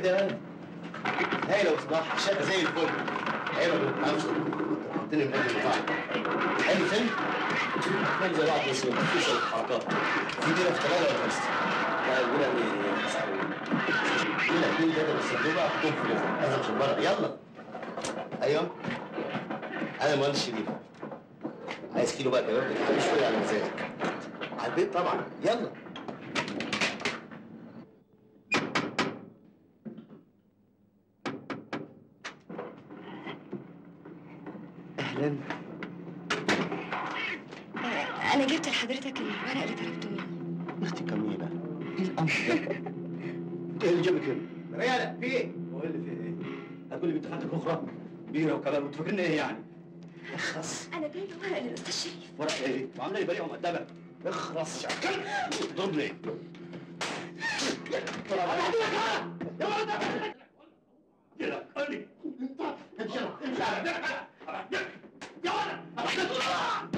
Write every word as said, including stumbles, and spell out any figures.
كده يا فندم. هاي لو صلاح الشقه زي الفل. حلو معلش حاطين من قبل بعض. حلو فيلم؟ فيلم زي بعض بس مفيش حركات. في ديره في ثلاثه ولا خمسه؟ لا الاولى الاولى الاثنين ثلاثه بس الدوبه حطهم في الفيلم. لازم عشان بره يلا. ايوه انا مهندس شريف. عايز كيلو بقى كباب مش شويه على مزاجك. على البيت طبعا يلا. أنا جبت لحضرتك الورق اللي طلبته مني. أختي كميلة، إيه الأمر ده؟ أنت إيه اللي جابك هنا؟ ريالة في إيه؟ هو اللي في إيه؟ هتقولي بنت خالتك أخرى بيرة وكباب وأنتوا فاكرين إيه يعني؟ اخرس. أنا جايبة ورق للأستاذ شريف. ورق إيه؟ وعاملة لي بريئة ومؤدبة. اخرس يا كلب. اضربني. أنا هديلك ها؟ يا ولد أنا هديلك. قول لي. أنت امشي امشي على رجلك. يا ولد.